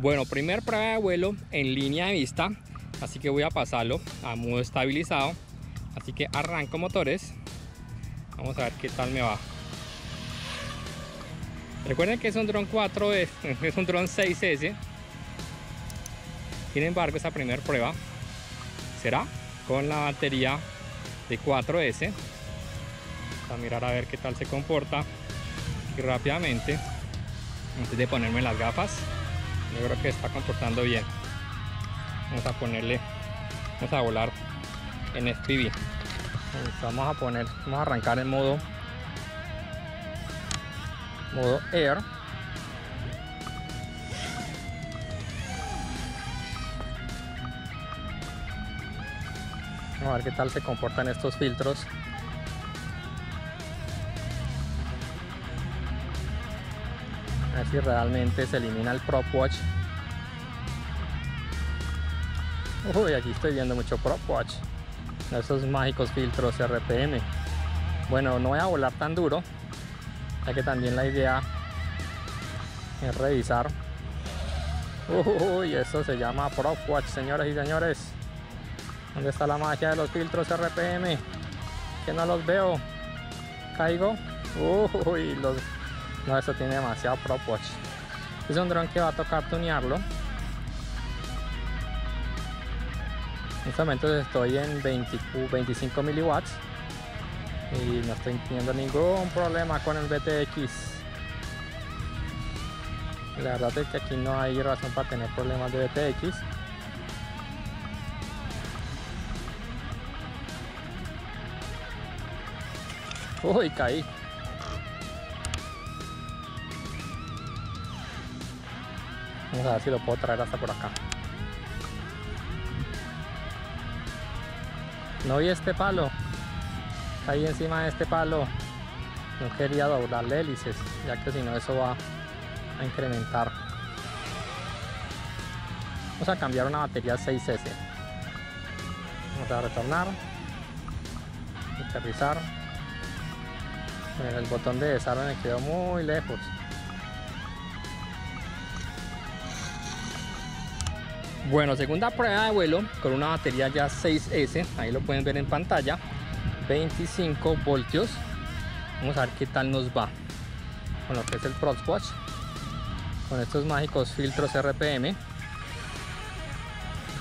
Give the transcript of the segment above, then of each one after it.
Bueno, primer prueba de vuelo en línea de vista, así que voy a pasarlo a modo estabilizado. Así que arranco motores, vamos a ver qué tal me va. Recuerden que es un dron 4S, es un dron 6S. Sin embargo, esta primera prueba será con la batería de 4S. Vamos a mirar a ver qué tal se comporta. Y rápidamente, antes de ponerme las gafas, yo creo que está comportando bien. Vamos a volar en FPV. Vamos a arrancar en modo Air. Vamos a ver qué tal se comportan estos filtros. A ver si realmente se elimina el propwash. Uy, aquí estoy viendo mucho propwash. Esos mágicos filtros RPM. Bueno, no voy a volar tan duro, ya que también la idea es revisar. Uy, eso se llama propwash, señoras y señores. ¿Dónde está la magia de los filtros RPM? Que no los veo. ¿Caigo? Uy, no, esto tiene demasiado propwash. Es un dron que va a tocar tunearlo. En este momento estoy en 25 miliwatts y no estoy teniendo ningún problema con el VTX. La verdad es que aquí no hay razón para tener problemas de VTX. Uy, caí. Vamos a ver si lo puedo traer hasta por acá. No vi este palo. Caí encima de este palo. No quería doblarle hélices, ya que si no eso va a incrementar. Vamos a cambiar una batería 6S. Vamos a retornar, aterrizar. El botón de desarme me quedó muy lejos. Bueno, segunda prueba de vuelo con una batería ya 6S. Ahí lo pueden ver en pantalla. 25 voltios. Vamos a ver qué tal nos va con lo que es el propwash, con estos mágicos filtros RPM,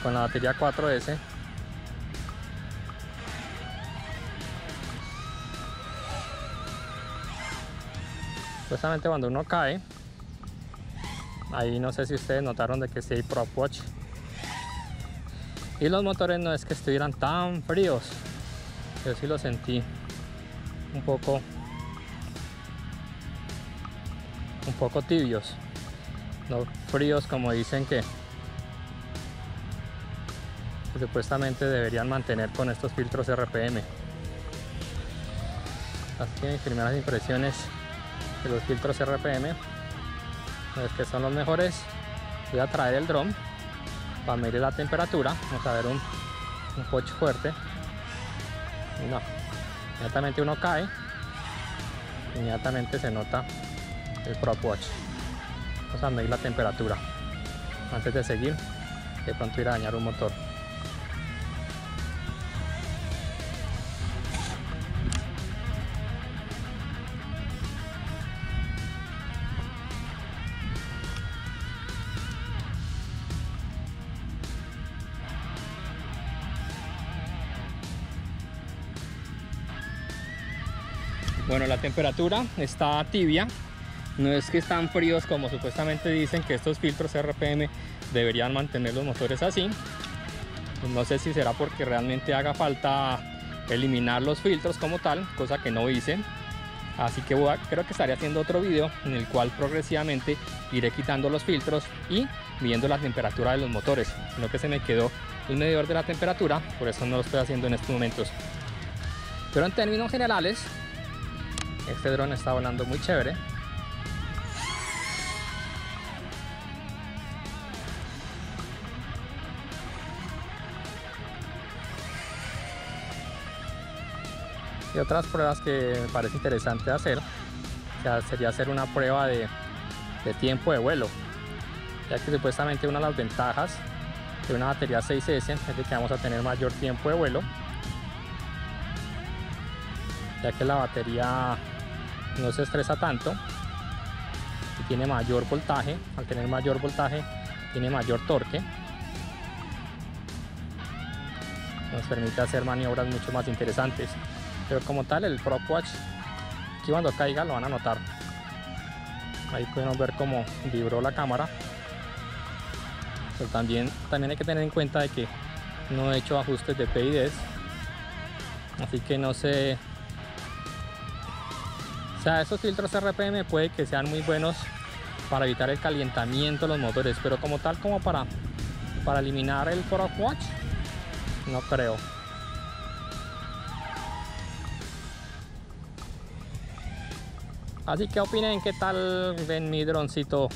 con la batería 4S. Justamente cuando uno cae, ahí no sé si ustedes notaron de que sí hay propwash. Y los motores no es que estuvieran tan fríos, yo sí lo sentí un poco tibios, no fríos como dicen que supuestamente deberían mantener con estos filtros RPM. Así que mis primeras impresiones de los filtros RPM, pues que son los mejores. Voy a traer el dron para medir la temperatura. Vamos a ver un pocho fuerte. No, inmediatamente uno cae, inmediatamente se nota el propwash. Vamos a medir la temperatura antes de seguir, de pronto ir a dañar un motor. Bueno, la temperatura está tibia, no es que están fríos como supuestamente dicen que estos filtros RPM deberían mantener los motores así. No sé si será porque realmente haga falta eliminar los filtros como tal, cosa que no hice. Así que creo que estaré haciendo otro video en el cual progresivamente iré quitando los filtros y midiendo la temperatura de los motores. Sino que se me quedó el medidor de la temperatura, por eso no lo estoy haciendo en estos momentos. Pero en términos generales, este dron está volando muy chévere. Y otras pruebas que me parece interesante hacer, sería hacer una prueba de tiempo de vuelo. ya que supuestamente una de las ventajas de una batería 6S es de que vamos a tener mayor tiempo de vuelo, ya que la batería no se estresa tanto y tiene mayor voltaje. Al tener mayor voltaje tiene mayor torque, nos permite hacer maniobras mucho más interesantes. Pero como tal, el propwash, aquí cuando caiga lo van a notar. Ahí podemos ver cómo vibró la cámara. Pero también hay que tener en cuenta de que no he hecho ajustes de PIDs, así que no sé. O sea, esos filtros RPM puede que sean muy buenos para evitar el calentamiento de los motores, pero como tal, como para eliminar el propwash, no creo. Así que opinen qué tal ven mi droncito.